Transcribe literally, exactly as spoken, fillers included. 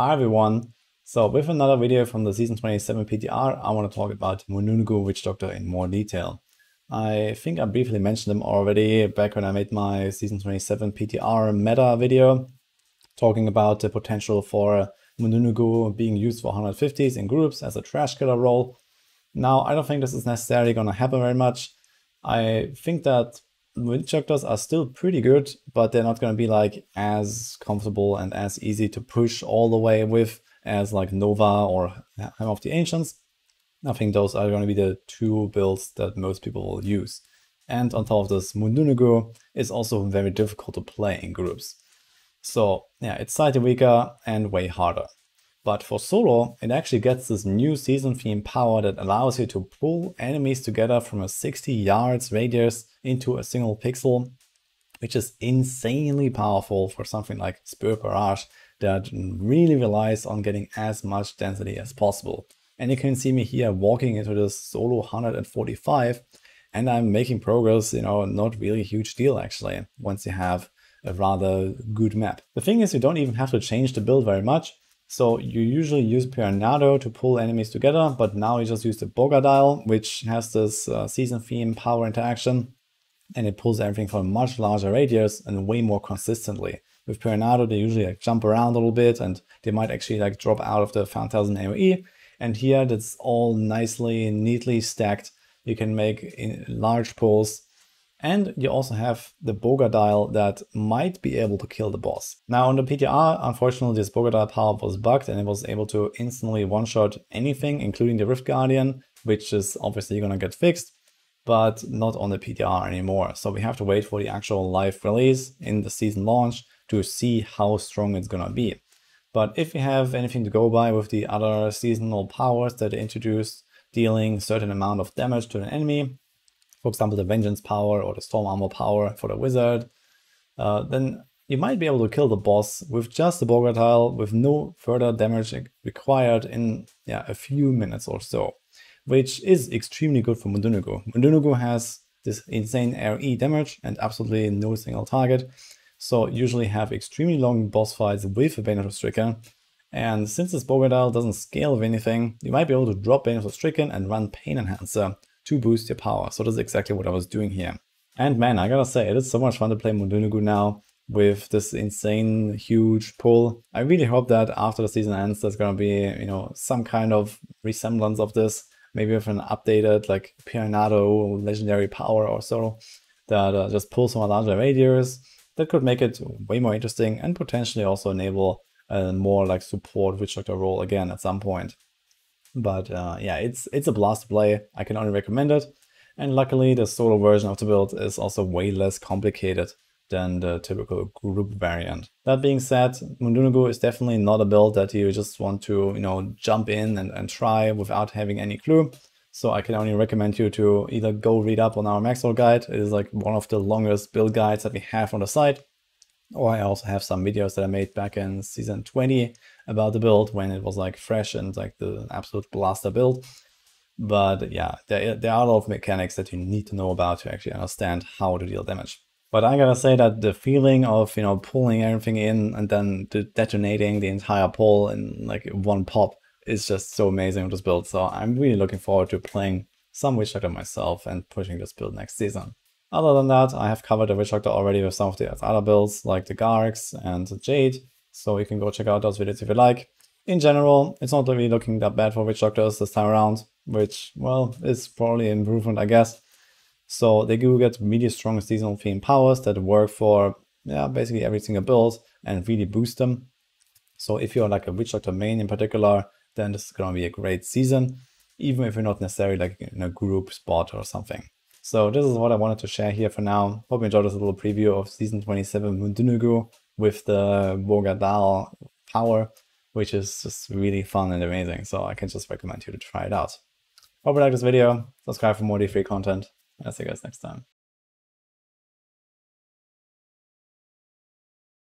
Hi everyone, so with another video from the season twenty-seven P T R, I want to talk about Mundunugu Witch Doctor in more detail. I think I briefly mentioned them already back when I made my season twenty-seven P T R meta video, talking about the potential for Mundunugu being used for one fifties in groups as a trash killer role. Now, I don't think this is necessarily going to happen very much. I think that Witch Doctors are still pretty good, but they're not going to be like as comfortable and as easy to push all the way with as like Nova or Hammer of the Ancients. I think those are going to be the two builds that most people will use. And on top of this, Mundunugu is also very difficult to play in groups. So yeah, it's slightly weaker and way harder. But for solo, it actually gets this new season theme power that allows you to pull enemies together from a sixty yards radius into a single pixel, which is insanely powerful for something like Spirit Barrage that really relies on getting as much density as possible. And you can see me here walking into this solo one forty-five, and I'm making progress, you know, not really a huge deal actually, once you have a rather good map. The thing is, you don't even have to change the build very much. So you usually use Pyranado to pull enemies together, but now you just use the Bogadile, which has this uh, season theme power interaction, and it pulls everything from a much larger radius and way more consistently. With Pyranado, they usually like, jump around a little bit, and they might actually like drop out of the five thousand A O E. And here, that's all nicely, neatly stacked. You can make in large pulls. And you also have the Bogadile that might be able to kill the boss. Now on the P T R, unfortunately this Bogadile power was bugged and it was able to instantly one-shot anything, including the Rift Guardian, which is obviously gonna get fixed, but not on the P T R anymore. So we have to wait for the actual live release in the season launch to see how strong it's gonna be. But if you have anything to go by with the other seasonal powers that they introduced, dealing certain amount of damage to an enemy, for example, the Vengeance power or the Storm Armor power for the Wizard, uh, then you might be able to kill the boss with just the Bogadile with no further damage required in yeah, a few minutes or so, which is extremely good for Mundunugu. Mundunugu has this insane AoE damage and absolutely no single target, so usually have extremely long boss fights with a Bane of the Stricken. And since this Bogadile doesn't scale with anything, you might be able to drop Bane of the Stricken and run Pain Enhancer to boost your power. So that's exactly what I was doing here. And man, I gotta say, it is so much fun to play Mundunugu now with this insane huge pull. I really hope that after the season ends, there's gonna be, you know, some kind of resemblance of this, maybe with an updated like Pyranado legendary power or so that uh, just pulls from a larger radius. That could make it way more interesting and potentially also enable a more like support Witch Doctor role again at some point. But uh, yeah, it's it's a blast to play. I can only recommend it. And luckily, the solo version of the build is also way less complicated than the typical group variant. That being said, Mundunugu is definitely not a build that you just want to, you know, jump in and, and try without having any clue. So I can only recommend you to either go read up on our Maxroll guide. It is like one of the longest build guides that we have on the site. Or I also have some videos that I made back in season twenty about the build when it was like fresh and like the absolute blaster build. But yeah, there, there are a lot of mechanics that you need to know about to actually understand how to deal damage. But I gotta say that the feeling of, you know, pulling everything in and then de detonating the entire pull in like one pop is just so amazing with this build. So I'm really looking forward to playing some Witch Doctor myself and pushing this build next season. Other than that, I have covered the Witch Doctor already with some of the other builds, like the Garx and the Jade, so you can go check out those videos if you like. In general, it's not really looking that bad for Witch Doctors this time around, which, well, is probably an improvement, I guess. So they do get really strong seasonal theme powers that work for yeah, basically every single build and really boost them. So if you're like a Witch Doctor main in particular, then this is going to be a great season, even if you're not necessarily like in a group spot or something. So this is what I wanted to share here for now. Hope you enjoyed this little preview of season twenty-seven Mundunugu with the Bogadile power, which is just really fun and amazing. So I can just recommend you to try it out. Hope you liked this video. Subscribe for more D three content. I'll see you guys next time.